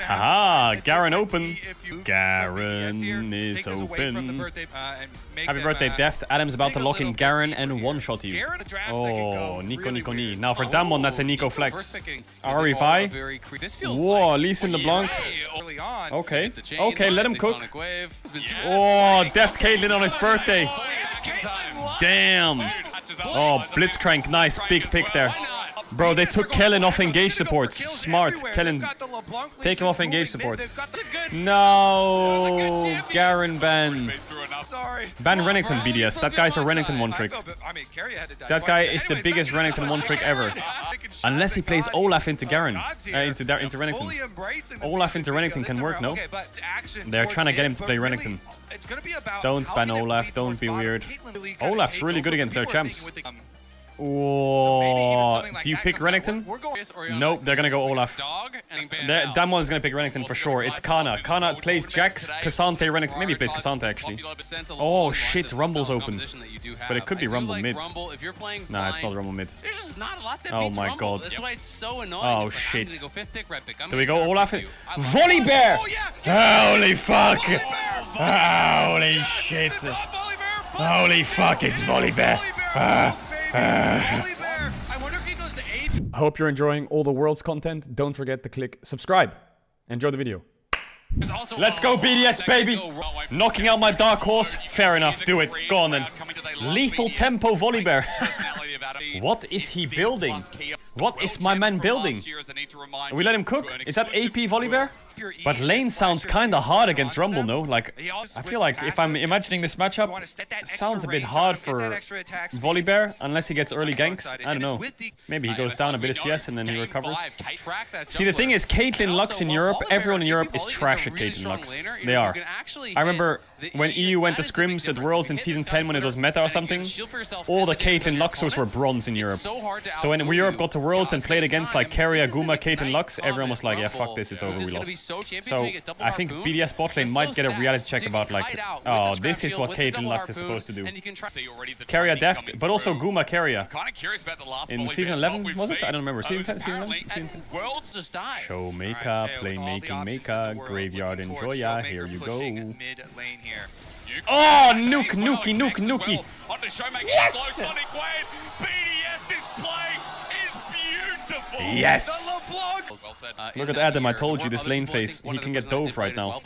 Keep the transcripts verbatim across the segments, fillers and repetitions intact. Haha, Garen open. Garen is open. Happy birthday, Deft. Adam's about to lock in Garen and one-shot you. Oh, Nico, Nico, Ni. Now for that one, that's a Nico flex. R E V I. Whoa, Lee Sin LeBlanc. Okay, okay, let him cook. Oh, Deft Caitlyn on his birthday. Damn. Oh, Blitzcrank, nice big pick there. Bro, they took Kennen off engage supports. Smart. Kennen, take him off engage supports. No. Garen ban. Ban Renekton B D S. That guy's a Renekton one trick. That guy is the biggest Renekton one trick ever. Unless he plays Olaf into Garen. Uh, into, into Renekton. Olaf into Renekton can work, no? They're trying to get him to play Renekton. Don't ban Olaf. Don't be weird. Olaf's really good against their champs. Oh, do you pick Renekton? Nope, they're gonna go Olaf. That, that one's gonna pick Renekton for sure. It's Kana. Kana plays Jax, Cassante, Renekton. Maybe he plays Cassante actually. Oh shit, Rumble's open. But it could be Rumble mid. Nah, it's not Rumble mid. Oh my god. Oh shit. Do we go Olaf? Volibear! Holy fuck! Holy shit! Holy fuck, it's Volibear! Ah. I wonder if he goes to eight. I hope you're enjoying all the world's content. Don't forget to click subscribe. Enjoy the video. Let's go B D S, baby. Knocking out my dark horse. Fair enough, do it. Go on then. Lethal tempo Volibear. What is he building? What is my man building? We let him cook. Is that A P Volibear? But lane sounds kind of hard against Rumble, no? Like, I feel like if I'm imagining this matchup, it sounds a bit hard for Volibear, unless he gets early ganks. I don't know. Maybe he goes down a bit of C S and then he recovers. See, the thing is, Caitlyn Lux in Europe, everyone in Europe is trash at Caitlyn Lux. They are. I remember when E U went to scrims at Worlds in Season ten when it was meta or something, all the Caitlyn Luxers were bronze in Europe. So when Europe got to Worlds and played against like Carrier, Guma, Caitlyn Lux, everyone was like, yeah, fuck this, it's over, we lost. So, I think B D S bot lane might get a reality check about like, oh, this is what Caitlyn Lux is supposed to do. Carrier Deft, but also Guma Carrier. In Season eleven, was it? I don't remember. Season ten? Season ten? Showmaker, playmaking maker, graveyard enjoyer, here you go. Oh, Nuke, Nuki, Nuke, Nuki. Yes! Yes! Look at Adam, I told you, this lane phase. He can get dove right now.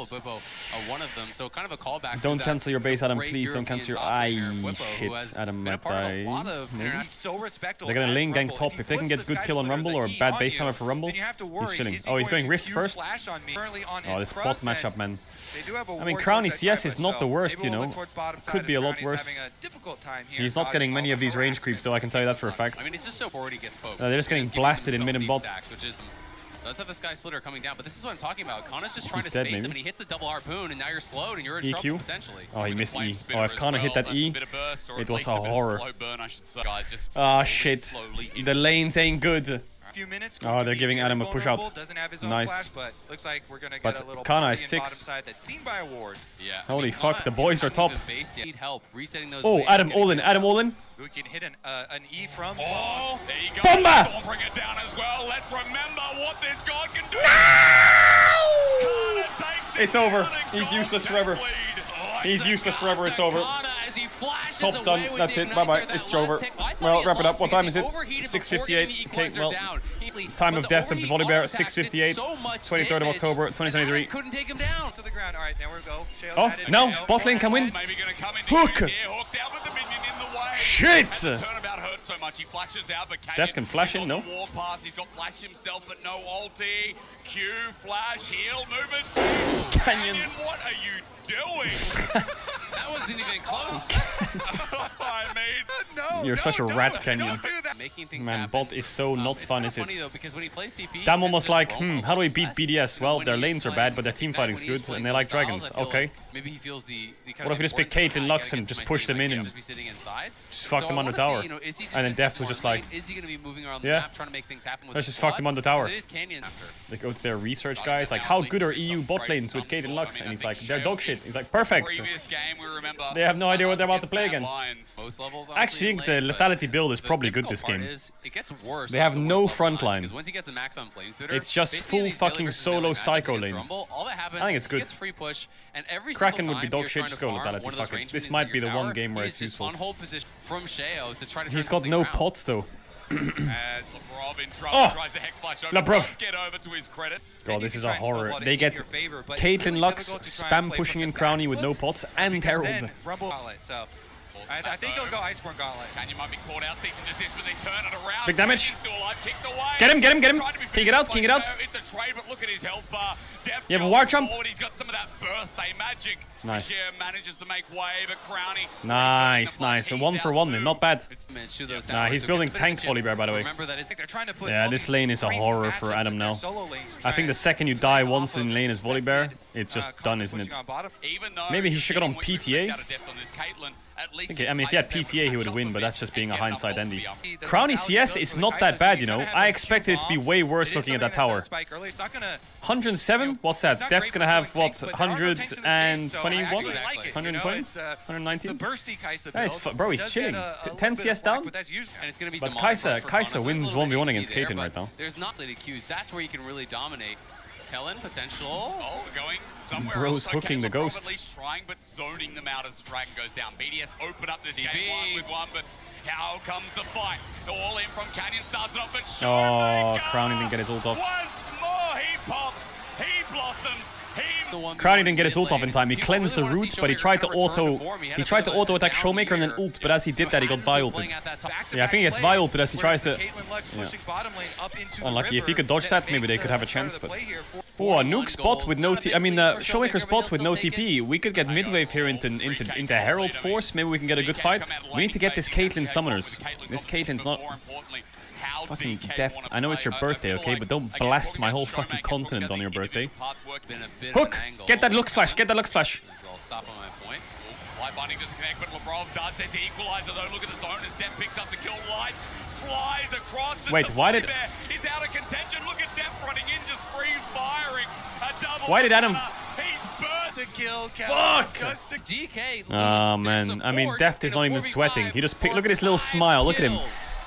Don't cancel your base, Adam, please. Don't cancel your... Aye, shit. Adam might die. They're gonna lane gank top. If they can get a good kill on Rumble or a bad base timer for Rumble, he's chilling. Oh, he's going Rift first. Oh, this bot matchup, man. I mean, Crownie C S is not the worst, you know. Could be a lot worse. He's not getting many of these range creeps, though. I can tell you that for a fact. Uh, they're just getting blasted in mid and bot. Does have a sky splitter coming down, but this is what I'm talking about. Kana's just trying He's to dead, space maybe. him, and he hits the double harpoon, and now you're slowed, and you're in E Q? Trouble potentially. Oh, he missed E. Oh, if Kana well, hit that E, burst, it was a, a horror. Ah, oh, shit. The lanes ain't good. Few minutes, oh, they're giving Adam a push up. Nice. Flash, but looks like we're gonna get but a Kana is six. By yeah, Holy I mean, fuck, Kana, the boys are top. Base, need help resetting those oh, Adam Olin, Adam Olin. We can hit an, uh, an E from. Oh, there you go. Bomba! Bring it down as well. Let's remember what this god can do. No! It it's over. He's useless forever. Oh, He's useless forever. It's over. Kana. Top's done. That's it. Bye-bye. It's over. Well, wrap it up. What time is it? six fifty-eight. Okay, well, time of death of the Volibear, six fifty-eight, twenty-third of October, twenty twenty-three. Oh, no. Bot lane can win. Hook. Shit. Deft can flash in, no? Canyon. What are you doing? That wasn't even close. I mean, no, You're no, such a rat, don't, Canyon. Don't do Man, bot is so um, not fun, is it? Damn almost like, hmm, how do we beat B D S? Well, their lanes are bad, but their teamfighting's good, and they like dragons. Okay. Maybe he feels the, the kind what if we just pick Caitlyn Lux and just push them in and just, just fuck so them on the tower? You know, and then Deft was just like, is he gonna be moving around the yeah, map, trying to make things happen with let's just fuck them on the tower. They go to their research guys, like, how good are E U bot lanes with Caitlyn Lux? And he's like, they're dog shit. He's like, perfect. Previous game, you remember, they have no idea what they're about to play against. Most levels, I actually think the lethality build is probably good this game. It gets worse. They have no front line. Once you get the max on Flamespitter, it's just full fucking solo psycho lane. I think it's good. Kraken would be dog shit. Just go lethality. Fuck it. This might be the one game where it's useful. He's got no pots though. As oh, LeBrov! God, this is a horror. They get Caitlyn, Lux, spam pushing in Crownie with no pots, and Herald. I, I think he'll go Iceborne Gauntlet. Canyon might be called out, cease and desist, but they turn it around. Big damage. Get him, get him, get him. King it out, king it out. It's a trade, but look at his health bar. You have a wire jump. He's got some of that birthday magic. Nice. Manages to make way, but Crownie. Nice, nice. A one for one then, not bad. Nah, he's building tank Volibear, by the way. Yeah, this lane is a horror for Adam now. I think the second you die once in lane as Volibear, it's just done, isn't it? Maybe he should get on P T A. Okay, I mean, if he had P T A, he would win, but that's just being a hindsight envy. Crownie C S is not that bad, you know. I expected it to be way worse looking at that tower. one hundred seven? What's that? Deft's gonna have, what, one hundred twenty-one? one hundred twenty? one hundred nineteen? Yeah, he's bro, he's chilling. ten C S down? But Kaisa, Kaisa wins one v one against Caitlyn right now. There's not slated Qs. That's where you can really dominate. Helen potential. Oh, going somewhere. Bro's hooking the ghost. At least trying, but zoning them out as the dragon goes down. B D S open up this game one with one, but how comes the fight? All in from Canyon, starts it off, but Showmaker. Oh, Crownie didn't get his ult off. Once more, he pops. He blossoms. He. Crownie didn't get his ult off in time. He cleansed the root, but he tried to auto. He tried to auto attack Showmaker and then ult, but as he did that, he got violted. Yeah, I think he gets violted as he tries to. Yeah. Unlucky. If he could dodge that, maybe they could have a chance, but. Oh, a Nuke spot with no T. I mean, uh, Showmaker spot with no T P. We could get midwave here into into into Herald Force. Maybe we can get a good fight. We need to get this Caitlyn summoners. This Caitlyn's not fucking Deft. I know it's your birthday, okay, but don't blast my whole fucking continent on your birthday. Hook! Get that Lux Flash! Get that Lux Flash! Wait, why did? Why did Adam? Fuck! Oh man, I mean, Deft is not even sweating. He just picked. Look at his little smile. Look at him.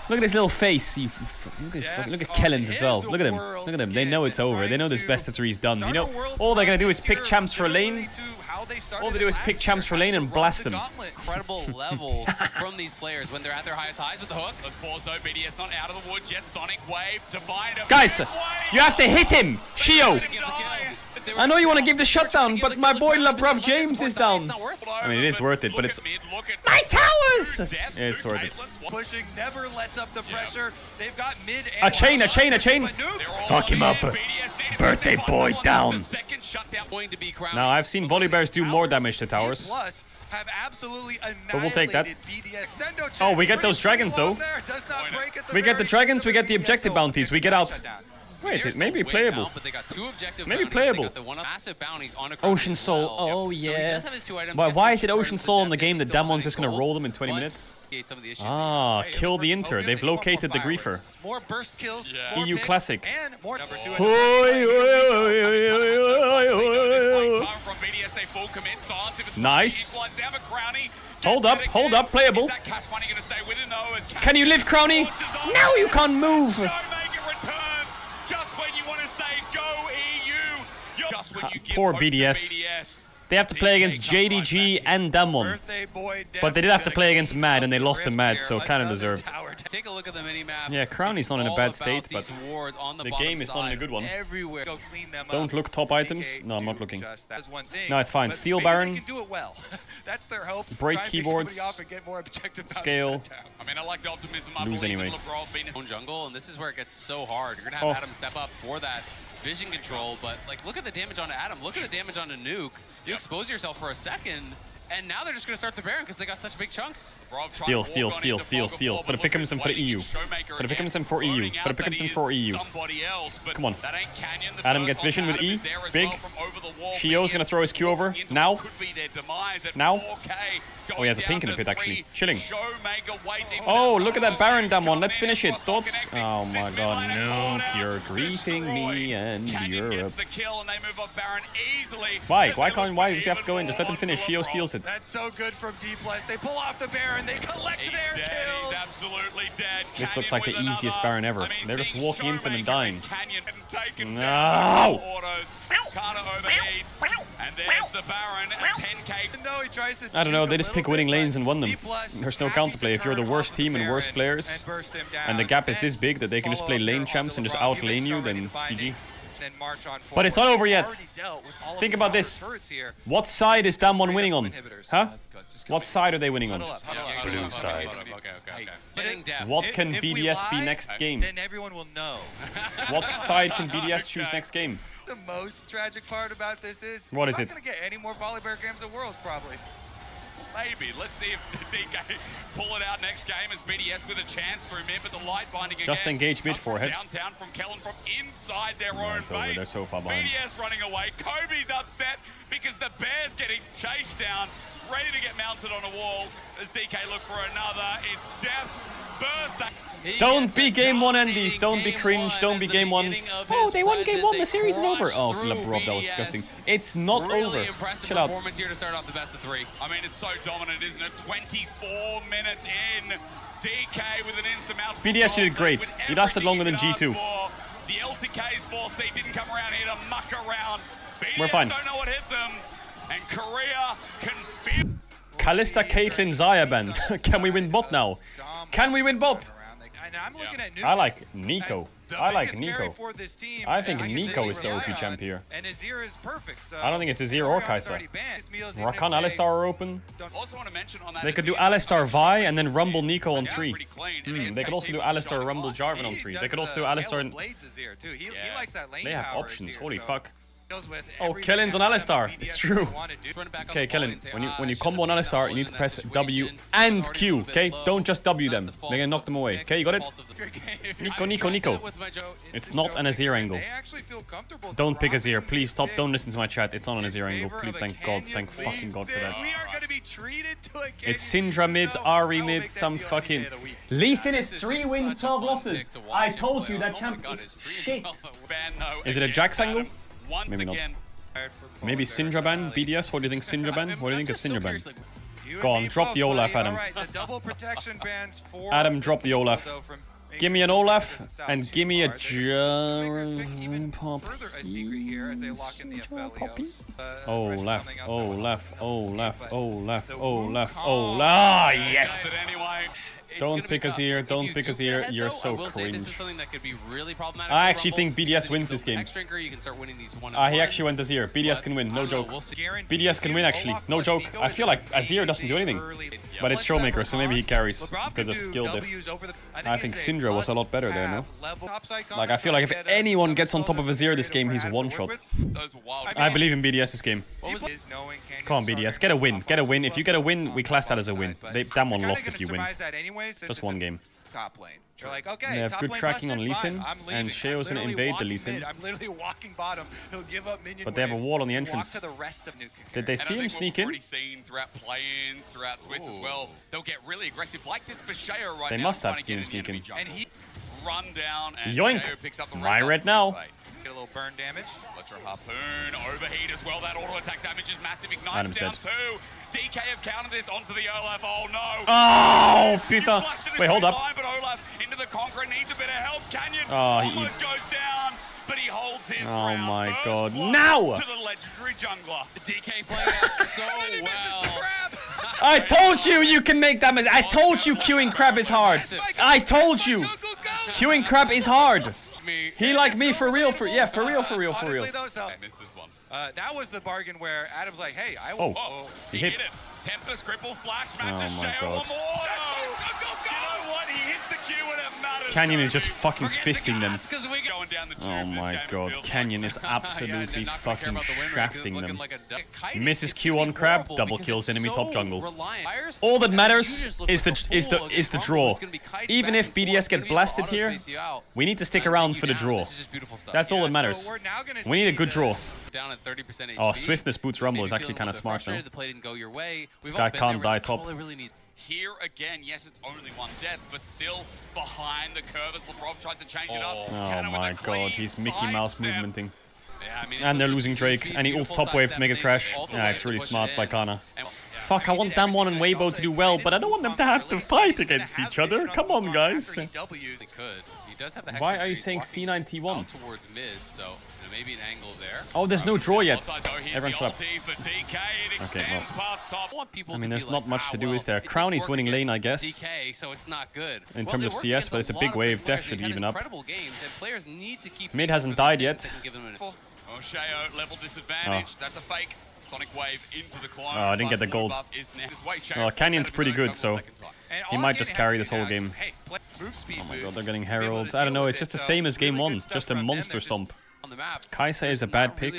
Look at his little face. He, look at his, look at Kellen's as well. Look at him. Look at him. They know it's over. They know this best of three is done. You know, all they're gonna do is pick champs for a lane. All they do is pick champs for lane and blast them. Incredible level from these players when they're at their highest highs with the hook. Guys, you have to hit him, Shio. I know you want to give the shutdown, but my boy LeBron James is down. I mean, it is worth it, but it's my towers. Yeah, it's worth it. Pushing never lets up the pressure. They've got mid. A chain, a chain, a chain. Fuck him up. Birthday boy down. Now I've seen Volibears do more damage to towers. Have absolutely but we'll take that. Oh, we get those dragons though. We get the dragons. We get the objective bounties. We get out. Wait, it may be playable. Maybe playable. Ocean Soul. Oh yeah. Why, why is it Ocean Soul in the game? The damn one's just gonna roll them in twenty minutes. Ah, kill the Inter. They've located the Griefer. E U Classic. Nice. Hold up, hold up, playable. Can you live, Crownie? No, you can't move. Uh, poor B D S. They have to play against J D G and Damwon. But they did have to play against Mad, and they lost to Mad, so kind of deserved. Take a look at the minimap. Yeah, Crownie's not in a bad state, but the game is not in a good one. Don't look top items. No, I'm not looking. No, it's fine. Steel Baron. Break keyboards. Scale. Lose anyway. And this is where it gets so hard. You're gonna have Adam step up for that. Vision control, but like, look at the damage onto Adam. Look at the damage onto Nuke. You expose yourself for a second, and now they're just going to start the Baron because they got such big chunks. Steal, steal, steal, steal, steal. Put a pickums in for the E U. Put a pickums in for E U. Put a pickums in for E U. Come on. Adam gets vision with E. Big. Shio's going to throw his Q over. Now. Now. Oh, he has a pink in the pit, actually. Chilling. Oh, look at that Baron, damn one. Let's finish it. Thoughts? Oh, my God. No, you're greeting me and Europe. Why? Why can't? Why does he have to go in? Just let him finish. Shio steals it. Renekton. That's so good from D plus. They pull off the Baron, they collect he's their dead. kills. He's absolutely dead. This Canyon looks like the another. easiest Baron ever. I mean, they're just walking Showmaker in for them dying. And no! And there's the Baron at ten K. No, he tries to I don't know, they just pick winning bit, lanes and won them. There's no counterplay. If you're the worst team and worst players, and, and the gap is this big that they can just play lane champs and just out lane you, then G G. But it's not over yet. Think about this. What side is Damwon winning on? Huh? What side are they winning on? Blue side. What can B D S be next game? Then everyone will know. What side can B D S choose next game? The most tragic part about this is what is it? We're not gonna get any more Volibear games in the world, probably. Maybe. Let's see if D K pull it out next game as B D S with a chance to remember the light binding again. Just engage mid forehead. Downtown from Kellen from inside their no, own base. They're so far behind. B D S running away. Kobe's upset because the Bear's getting chased down, ready to get mounted on a wall as D K look for another. It's Jeff's birthday. He don't be game one, Andy. Don't be cringe. Don't be game one. Oh, they won game one. The series is over. Oh, Rob, that was disgusting. It's not really over. Chill out. Performance here to start off the best of three. I mean, it's so dominant, isn't it? twenty-four minutes in, D K with an insurmountable. B D S, you did great. You lasted longer than G two. The L T K's fourth seed didn't come around here to muck around. We're fine. Don't know what hit them, and Korea can feel. Kalista, Caitlyn, Zayaban. Can we win bot now? Can we win bot? And I'm yeah. looking at Nuke. I like Nico. I like Nico. For this team. I think I Nico is the O P champ here. And Azir is perfect, so I don't think it's Azir or Kaisa. Rakan, Alistar are open. Also want to mention on that they could do Alistar Vi and then Rumble Nico on three. Mm, they could also do Alistar Rumble Jarvan on three. They could also do Alistar and... They have options. Holy fuck. Oh, Kellen's on Alistar. It's true. Okay, Kellen, when you when you combo on Alistar, you need to press W and Q, okay? Don't just W them. They're gonna knock them away. Okay, you got it? Nico, Nico, Nico. It's not an Azir angle. Don't pick Azir. Please stop. Don't listen to my chat. It's not an Azir angle. Please, thank God. Thank fucking God for that. It's Syndra mid, Ahri mid, some fucking... Lee Sin is three wins, twelve losses. I told you that champ is shit. Is it a Jax angle? Once Maybe again. not. Maybe Syndra ban? B D S? What do you think Syndra ban? What do you think of Syndra ban? Go on, drop the Olaf, Adam. Adam, drop the Olaf. Give me an Olaf and give me a Jarvan Poppy. Olaf, Olaf, Olaf, Olaf, Olaf, Olaf. Ah, yes! Don't pick us here. Don't pick us here. You're so cringe. I actually think B D S wins this game. He actually went Azir. B D S can win. No joke. B D S can win, actually. No joke. I feel like Azir doesn't do anything. But it's Showmaker, so maybe he carries because of skill diff. I think Syndra was a lot better there, no? Like, I feel like if anyone gets on top of Azir this game, he's one shot. I believe in B D S this game. Come on, B D S. Get a win. Get a win. If you get a win, we class that as a win. They, damn one lost if you win. Just one game. Top lane. You're like, okay, they have top good lane tracking on Lee Sin, and Sheo's gonna invade the Lee Sin. I'm literally walking bottom. He'll give up minion but they have a wall on the entrance. The rest of Did they see him sneak in? They must have seen him sneak in. Yoink! My red now. Get a little burn damage. Electro harpoon, overheat as well. That auto attack damage is massive. Ignites down two. D K have countered this onto the Olaf. Oh no! Oh, Peter! Wait, hold up. But Olaf into the Conqueror needs a bit of help. Canyon oh, he almost goes down, but he holds his Oh my God! Now! To the legendary jungler. The D K played out so well. I told you you can make that mistake. I told you queuing crab is hard. I told you queuing crab is hard. Me. He yeah, like me for real, for yeah, for real, for real, for real. Honestly, though, so, I missed this one. Uh, that was the bargain where Adam's like, "Hey, I will." Oh, oh he, he hit. hit it. Tempest, cripple, flash, map oh to Shale, Lamore. You know what? He hits the Q and it matters. Canyon is just fucking fisting them. Oh my God, Canyon is absolutely yeah, fucking shafting them. Like he misses Q on crab, double kills enemy so top jungle. Reliant. All that matters is the is the is the draw. Even if B D S get blasted here, we need to stick around for the draw. That's all that matters. We need a good draw. Down at thirty percent H P. Oh, Swiftness Boots Rumble is actually kind of smart now. The play didn't go your way. This guy can't die top. Really need. Here again, yes, it's only one death, but still behind the curve as LeBron tries to change oh. it up. Oh my God, he's Mickey Mouse step. movementing. Yeah, I mean, and they're losing Drake, and he ults top wave to make it crash. Yeah, it's really smart by Kana. fuck, I want Damwon and Weibo to do well, but I don't want them to have to fight against each other. Come on, guys. Why are you saying C nine T one? Oh, there's no draw yet. Everyone shut up. Okay, well. I mean, there's not much to do, is there? Crownie's winning lane, I guess. In terms of C S, but it's a big wave. Deft should even up. Mid hasn't died yet. Oh. Sonic wave into the clone. Oh, I didn't get the gold. Well, Canyon's pretty good, so he might just carry this whole game. Oh my god, they're getting heralded. I don't know, it's just the same as game one, just a monster stomp. Kaisa is a bad pick.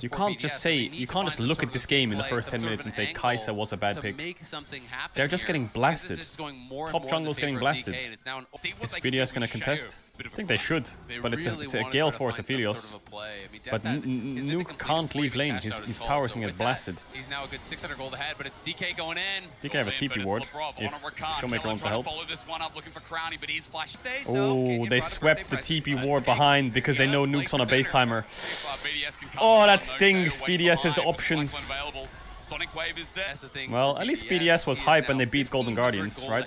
You can't just say, you can't just look at this game in the first ten minutes and say Kaisa was a bad pick. They're just getting blasted. Top jungle's getting blasted. Is B D S gonna contest? I think they should, but it's a, it's a Gale Force Aphelios. But Nuke can't leave lane, his, his tower's gonna get blasted. D K have a T P ward, if Showmaker wants to help. Oh, they swept the T P ward behind because they know Nuke's on a base timer. Oh, that stings. BDS's options. Well, at least B D S was hype and they beat Golden Guardians, right?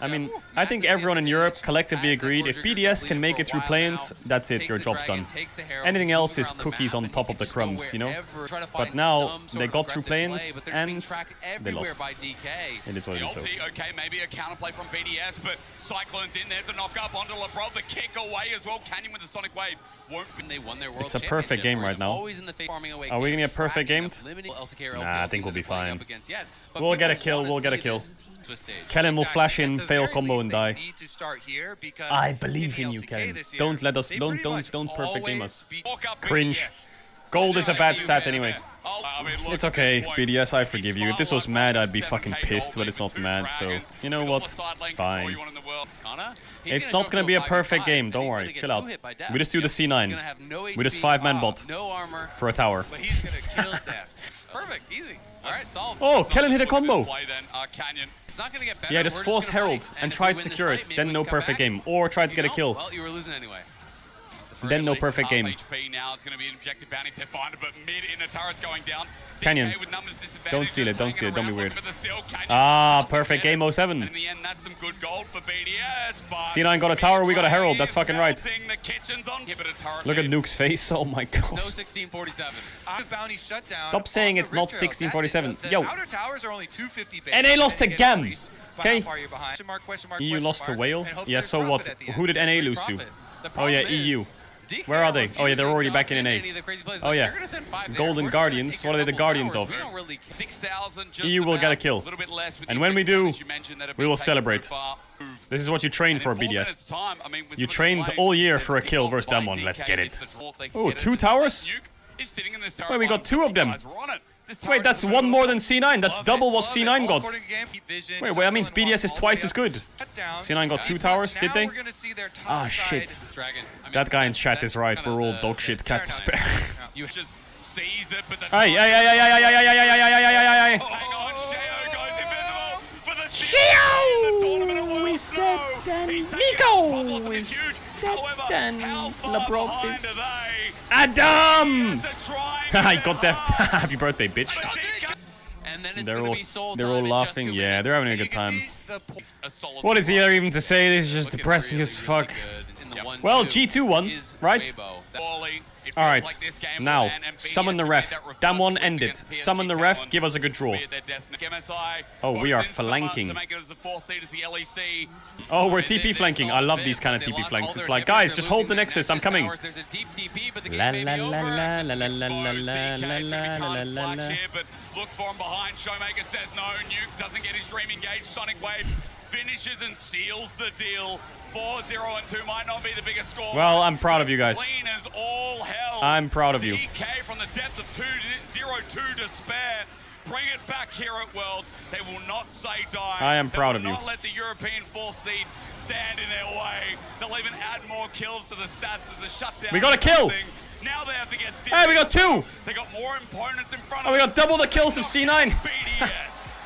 I mean, I think everyone in Europe collectively agreed if B D S can make it through play-ins, that's it, your job's done. Anything else is cookies on top of the crumbs, you know? But now, they got through play-ins and they lost. It is what it is, though. Okay, maybe a counterplay from B D S, but Cyclone's in, there's a knock-up onto LeBron, the kick away as well, Canyon with the Sonic Wave. It's a perfect game right now. Are we going to get perfect gamed? Nah, I think we'll be fine. We'll get a kill, we'll get a kill. Kennen will flash in, fail combo and die. I believe in you, Kennen. Don't let us, don't, don't, don't perfect game us. Cringe. Gold is a bad stat anyway. It's okay, B D S, I forgive you. If this was mad, I'd be fucking pissed, but it's not mad, so... You know what? Fine. It's not gonna be a perfect game, don't worry, chill out. We just do the C nine. We just five-man bot. For a tower. Perfect, easy. Alright, solid. Oh, Kennen hit a combo! Yeah, just force Herald and try to secure it, then no perfect game. Or try to get a kill. Well, you were losing anyway. Then no perfect game. Canyon. Don't seal it, don't seal it, don't be weird. Ah, perfect game oh seven. C nine got a tower, we got a herald, that's fucking right. Look at Nuke's face, oh my god. Stop saying it's not sixteen forty-seven. Yo. N A lost to Gam. Okay. E U lost to Whale. Yeah, so what? Who did N A lose to? Oh yeah, E U. Where are they? Oh yeah, they're already back in N A. Oh yeah. Golden Guardians. What are they the Guardians of? E U will get a kill. And when we do, we will celebrate. This is what you train for, B D S. You trained all year for a kill versus Damwon. Let's get it. Oh, two towers? Wait, we got two of them. Wait, that's one more than C nine. That's double what C nine got. Wait, wait, that means B D S is twice as good. C nine got two towers, did they? Ah, shit. That guy in chat is right. We're all dog shit, cat despair. Hey, hey, hey, hey, hey, hey, hey, hey, hey, hey, hey, hey, Sheo is dead, and Nico is dead, and LeBron is... Adam! I got Deft. Happy birthday, bitch. And then it's they're, all, be soul they're all laughing. Yeah, they're having a good time. What is here even to say? This is just depressing really as fuck. Really well, G two won, right? Alright, like now, summon the ref. Damwon, end it. Summon the ref, give us a good draw. Oh, we are flanking. Oh, we're T P flanking. I love these kind of T P flanks. It's like, guys, just hold the Nexus, I'm coming. La la la la la la la la la la la. Look for him behind. Showmaker says no. Nuke doesn't get his dream engaged. Sonic Wave finishes and seals the deal. four zero and two might not be the biggest score. Well, I'm proud of you guys. Clean as all hell. I'm proud of you. D K from the depth of two zero two despair. Bring it back here at Worlds. They will not say die. I am proud of you. They will not let the European fourth seed stand in their way. They'll even add more kills to the stats as a shutdown. We got a kill. Now they have to get serious. Hey, we got two. They got more opponents in front of them. Oh, we got double the kills of C nine. B D S.